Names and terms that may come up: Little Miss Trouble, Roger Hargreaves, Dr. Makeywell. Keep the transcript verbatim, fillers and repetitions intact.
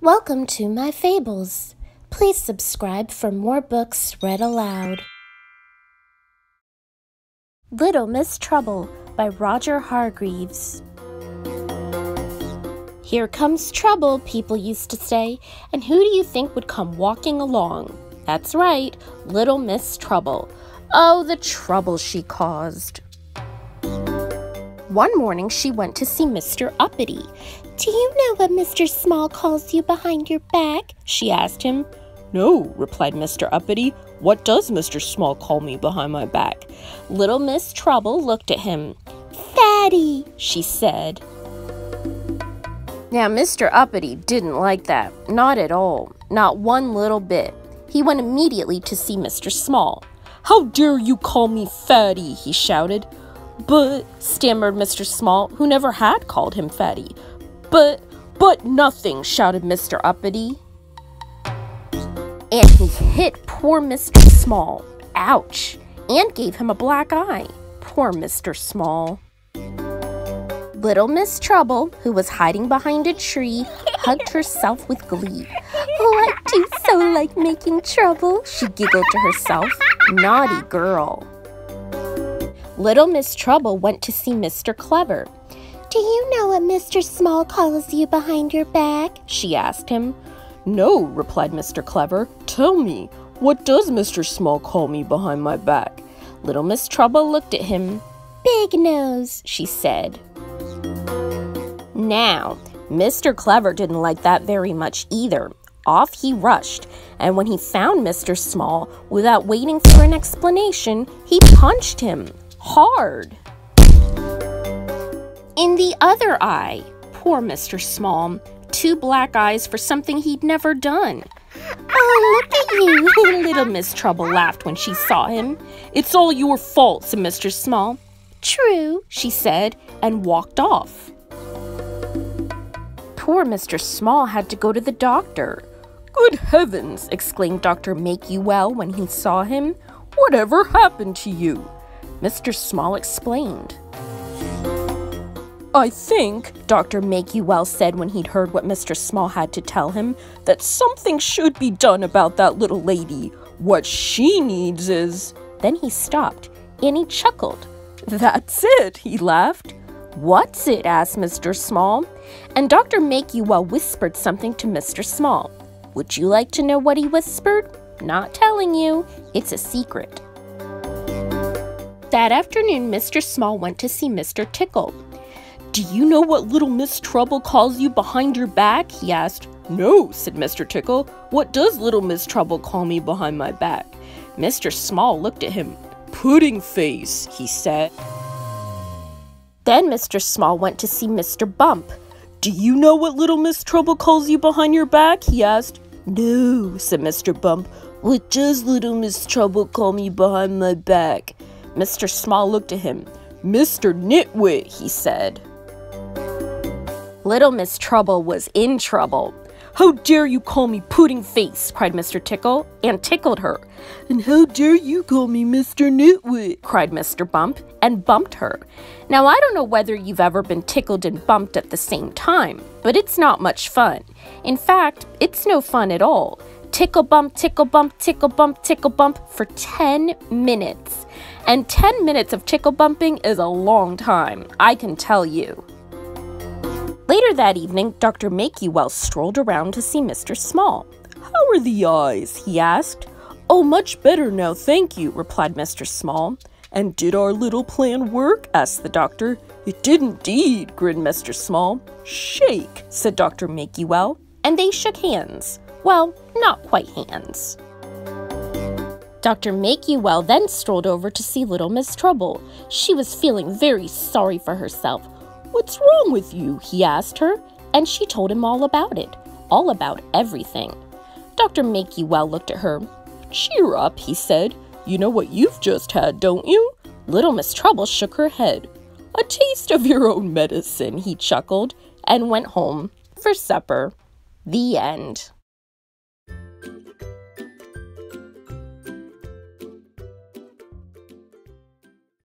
Welcome to my fables. Please subscribe for more books read aloud. Little Miss Trouble by Roger Hargreaves. Here comes trouble, people used to say, and who do you think would come walking along? That's right, Little Miss Trouble. Oh, the trouble she caused. One morning, she went to see Mister Uppity. "Do you know what Mister Small calls you behind your back?" she asked him. "No," replied Mister Uppity. "What does Mister Small call me behind my back?" Little Miss Trouble looked at him. "Fatty," she said. Now, Mister Uppity didn't like that. Not at all. Not one little bit. He went immediately to see Mister Small. "How dare you call me Fatty?" he shouted. "But," stammered Mister Small, who never had called him Fatty. But, but nothing," shouted Mister Uppity. And he hit poor Mister Small. Ouch! And gave him a black eye. Poor Mister Small. Little Miss Trouble, who was hiding behind a tree, hugged herself with glee. "Oh, I do so like making trouble," she giggled to herself. Naughty girl. Little Miss Trouble went to see Mister Clever. "Do you know what Mister Small calls you behind your back?" she asked him. "No," replied Mister Clever. "Tell me, what does Mister Small call me behind my back?" Little Miss Trouble looked at him. "Big nose," she said. Now, Mister Clever didn't like that very much either. Off he rushed, and when he found Mister Small, without waiting for an explanation, he punched him. Hard. In the other eye, poor Mister Small, two black eyes for something he'd never done. "Oh, look at you," Little Miss Trouble laughed when she saw him. "It's all your fault," said Mister Small. "True," she said, and walked off. Poor Mister Small had to go to the doctor. "Good heavens," exclaimed Doctor Makeywell when he saw him. "Whatever happened to you?" Mister Small explained. "I think," Doctor Makeywell said when he'd heard what Mister Small had to tell him, "that something should be done about that little lady. What she needs is..." Then he stopped, and he chuckled. "That's it," he laughed. "What's it?" asked Mister Small. And Doctor Makeywell whispered something to Mister Small. Would you like to know what he whispered? Not telling you. It's a secret. That afternoon, Mister Small went to see Mister Tickle. "Do you know what Little Miss Trouble calls you behind your back?" he asked. "No," said Mister Tickle. "What does Little Miss Trouble call me behind my back?" Mister Small looked at him. "Pudding face," he said. Then Mister Small went to see Mister Bump. "Do you know what Little Miss Trouble calls you behind your back?" he asked. "No," said Mister Bump. "What does Little Miss Trouble call me behind my back?" Mister Small looked at him. "Mister Nitwit," he said. Little Miss Trouble was in trouble. "How dare you call me Pudding Face?" cried Mister Tickle, and tickled her. "And how dare you call me Mister Nitwit?" cried Mister Bump, and bumped her. Now, I don't know whether you've ever been tickled and bumped at the same time, but it's not much fun. In fact, it's no fun at all. Tickle bump, tickle bump, tickle bump, tickle bump for ten minutes. And ten minutes of tickle bumping is a long time, I can tell you. Later that evening, Doctor Makeywell strolled around to see Mister Small. "How are the eyes?" he asked. "Oh, much better now, thank you," replied Mister Small. "And did our little plan work?" asked the doctor. "It did indeed," grinned Mister Small. "Shake," said Doctor Makeywell, and they shook hands. Well, not quite hands. Doctor Makeywell then strolled over to see Little Miss Trouble. She was feeling very sorry for herself. "What's wrong with you?" he asked her, and she told him all about it, all about everything. Doctor Makeywell looked at her. "Cheer up," he said. "You know what you've just had, don't you?" Little Miss Trouble shook her head. "A taste of your own medicine," he chuckled, and went home for supper. The end.